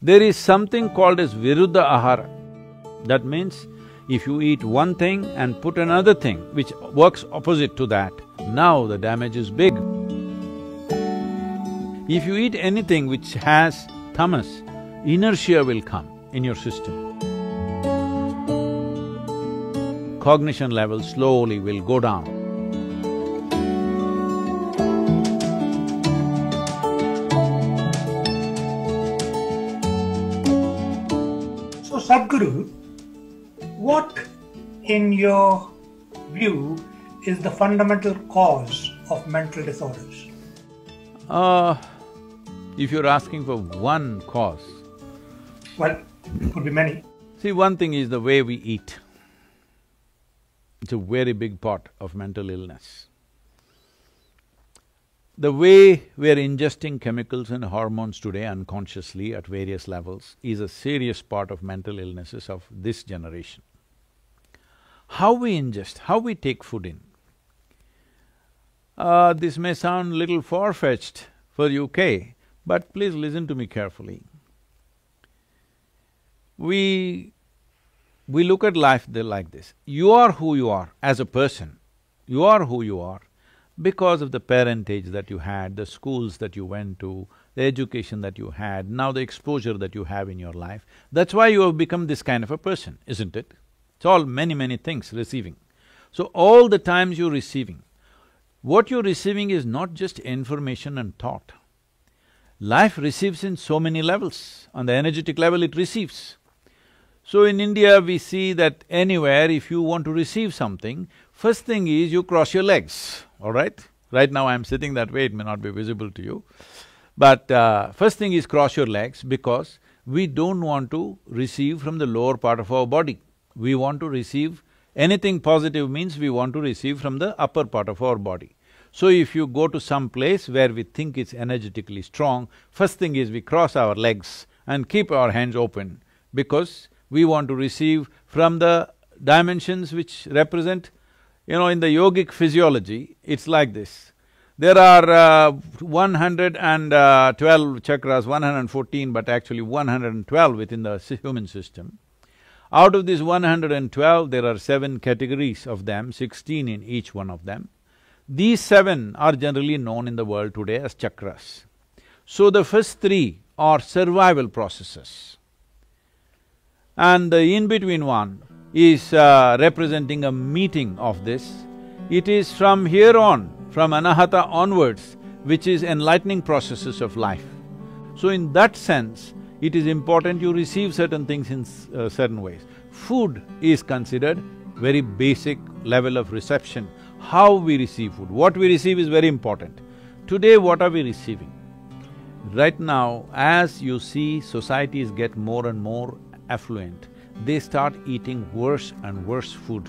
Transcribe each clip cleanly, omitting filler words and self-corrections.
There is something called as viruddha ahara. That means if you eat one thing and put another thing which works opposite to that, now the damage is big. If you eat anything which has tamas, inertia will come in your system. Cognition level slowly will go down. So, Sadhguru, what in your view is the fundamental cause of mental disorders? If you're asking for one cause… Well, it could be many. See, one thing is the way we eat. It's a very big part of mental illness. The way we are ingesting chemicals and hormones today unconsciously at various levels is a serious part of mental illnesses of this generation. How we ingest, how we take food in. This may sound little far-fetched for UK, but please listen to me carefully. We look at life like this. You are who you are as a person. You are who you are because of the parentage that you had, the schools that you went to, the education that you had, now the exposure that you have in your life. That's why you have become this kind of a person, isn't it? It's all many things receiving. So all the times you're receiving, what you're receiving is not just information and thought. Life receives in so many levels. On the energetic level, it receives. So in India, we see that anywhere if you want to receive something, first thing is you cross your legs, all right? Right now I'm sitting that way, it may not be visible to you. But first thing is cross your legs because we don't want to receive from the lower part of our body. We want to receive… anything positive means we want to receive from the upper part of our body. So if you go to some place where we think it's energetically strong, first thing is we cross our legs and keep our hands open because we want to receive from the dimensions which represent… You know, in the yogic physiology, it's like this. There are 112 chakras, 114, but actually 112 within the human system. Out of these 112, there are 7 categories of them, 16 in each one of them. These 7 are generally known in the world today as chakras. So the first 3 are survival processes. And the in-between one is representing a meeting of this. It is from here on, from Anahata onwards, which is enlightening processes of life. So in that sense, it is important you receive certain things in certain ways. Food is considered very basic level of reception. How we receive food, what we receive is very important. Today, what are we receiving? Right now, as you see, societies get more and more affluent, they start eating worse and worse food.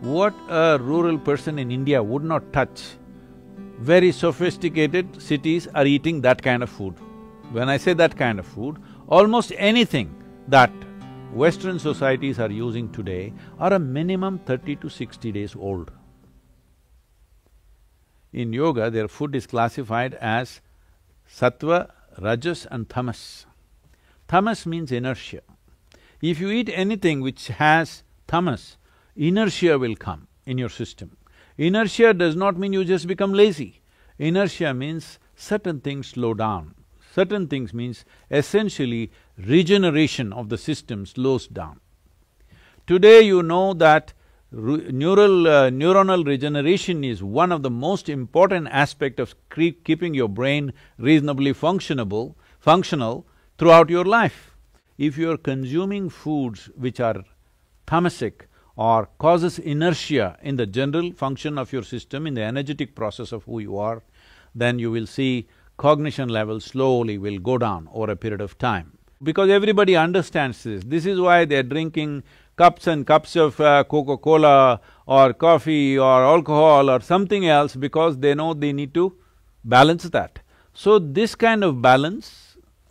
What a rural person in India would not touch, very sophisticated cities are eating that kind of food. When I say that kind of food, almost anything that Western societies are using today are a minimum 30 to 60 days old. In yoga, their food is classified as sattva, rajas and tamas. Tamas means inertia. If you eat anything which has tamas, inertia will come in your system. Inertia does not mean you just become lazy. Inertia means certain things slow down. Certain things means essentially regeneration of the system slows down. Today you know that neuronal regeneration is one of the most important aspects of keeping your brain reasonably functional throughout your life. If you are consuming foods which are tamasic or causes inertia in the general function of your system, in the energetic process of who you are, then you will see cognition levels slowly will go down over a period of time. Because everybody understands this. This is why they're drinking cups and cups of Coca-Cola or coffee or alcohol or something else because they know they need to balance that. So this kind of balance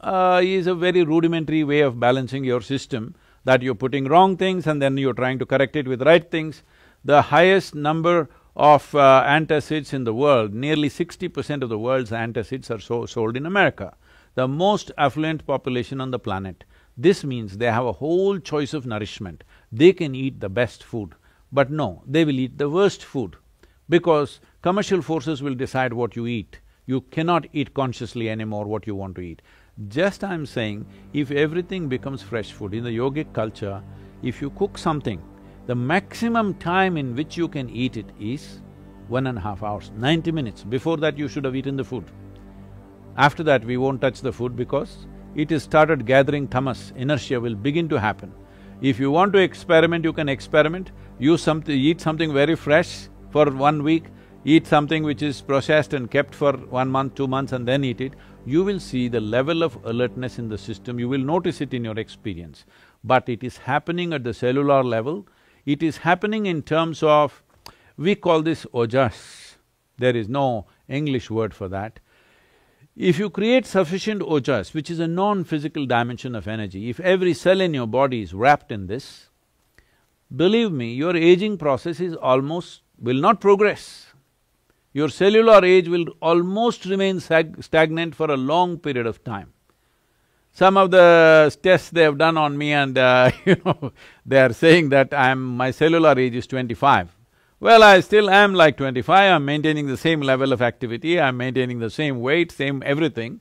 is a very rudimentary way of balancing your system, that you're putting wrong things and then you're trying to correct it with right things. The highest number of antacids in the world, nearly 60% of the world's antacids are sold in America. the most affluent population on the planet. This means they have a whole choice of nourishment. They can eat the best food, but no, they will eat the worst food because commercial forces will decide what you eat. You cannot eat consciously anymore what you want to eat. Just I'm saying, if everything becomes fresh food, in the yogic culture, if you cook something, the maximum time in which you can eat it is 1.5 hours, 90 minutes. Before that, you should have eaten the food. After that, we won't touch the food because it has started gathering tamas, inertia will begin to happen. If you want to experiment, you can experiment, eat something very fresh for 1 week, eat something which is processed and kept for 1 month, 2 months and then eat it. You will see the level of alertness in the system, you will notice it in your experience. But it is happening at the cellular level, it is happening in terms of… we call this ojas, there is no English word for that. If you create sufficient ojas, which is a non-physical dimension of energy, if every cell in your body is wrapped in this, believe me, your aging process is almost… will not progress. Your cellular age will almost remain stagnant for a long period of time. Some of the tests they have done on me and they are saying that my cellular age is 25. Well, I still am like 25, I'm maintaining the same level of activity, I'm maintaining the same weight, same everything.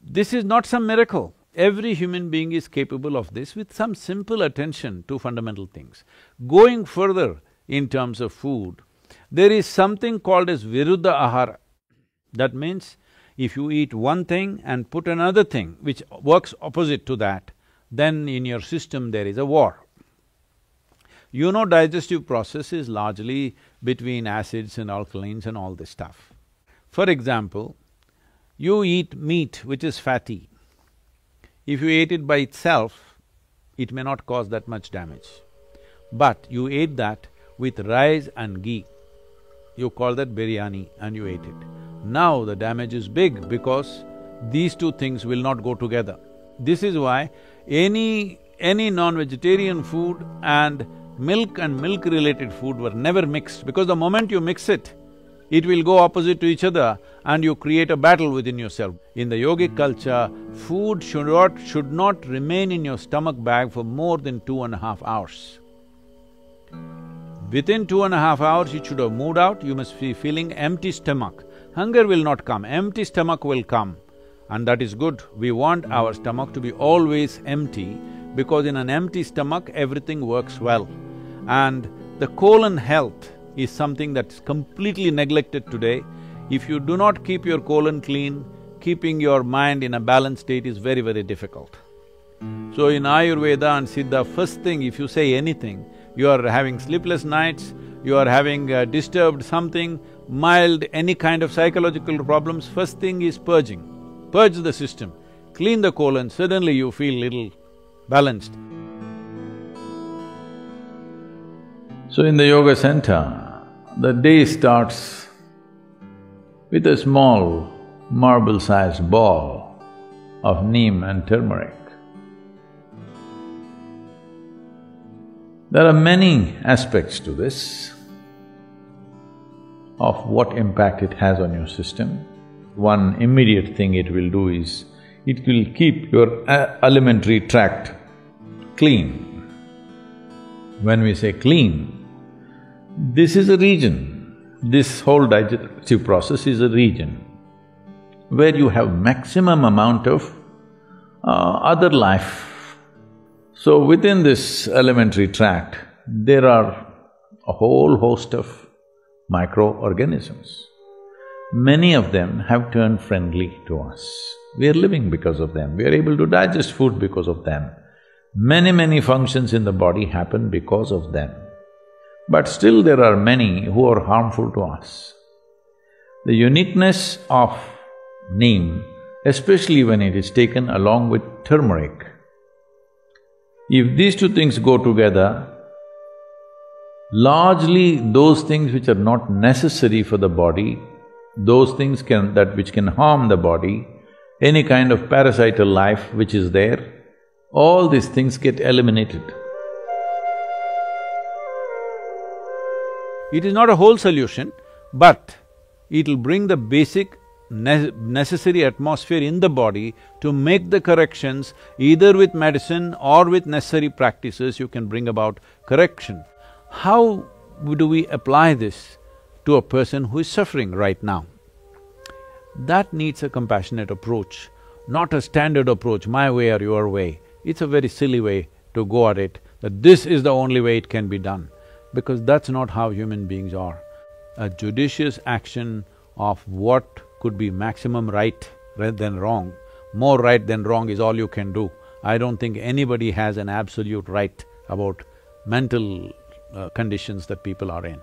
This is not some miracle. Every human being is capable of this with some simple attention to fundamental things. Going further in terms of food, there is something called as viruddha ahara. That means if you eat one thing and put another thing which works opposite to that, then in your system there is a war. You know, digestive process is largely between acids and alkalines and all this stuff. For example, you eat meat which is fatty. If you ate it by itself, it may not cause that much damage. But you ate that with rice and ghee. You call that biryani and you ate it. Now the damage is big because these two things will not go together. This is why any non-vegetarian food and milk-related food were never mixed, because the moment you mix it, it will go opposite to each other and you create a battle within yourself. In the yogic culture, food should not remain in your stomach bag for more than 2.5 hours. Within 2.5 hours, it should have moved out, you must be feeling empty stomach. Hunger will not come, empty stomach will come, and that is good. We want our stomach to be always empty, because in an empty stomach, everything works well. And the colon health is something that's completely neglected today. If you do not keep your colon clean, keeping your mind in a balanced state is very, very difficult. So in Ayurveda and Siddha, first thing, if you say anything, you are having sleepless nights, you are having disturbed something, mild, any kind of psychological problems, first thing is purging. Purge the system, clean the colon, suddenly you feel little balanced. So in the yoga center, the day starts with a small marble-sized ball of neem and turmeric. There are many aspects to this, of what impact it has on your system. One immediate thing it will do is, it will keep your alimentary tract clean. When we say clean, this is a region, this whole digestive process is a region where you have maximum amount of other life. So within this alimentary tract, there are a whole host of microorganisms. Many of them have turned friendly to us. We are living because of them, we are able to digest food because of them. Many functions in the body happen because of them. But still there are many who are harmful to us. The uniqueness of neem, especially when it is taken along with turmeric, if these two things go together, largely those things which are not necessary for the body, those things which can harm the body, any kind of parasital life which is there, all these things get eliminated. It is not a whole solution, but it'll bring the basic necessary atmosphere in the body to make the corrections, either with medicine or with necessary practices, you can bring about correction. How do we apply this to a person who is suffering right now? That needs a compassionate approach, not a standard approach, my way or your way. It's a very silly way to go at it, that this is the only way it can be done, because that's not how human beings are. A judicious action of what could be maximum right rather than wrong, more right than wrong is all you can do. I don't think anybody has an absolute right about mental conditions that people are in.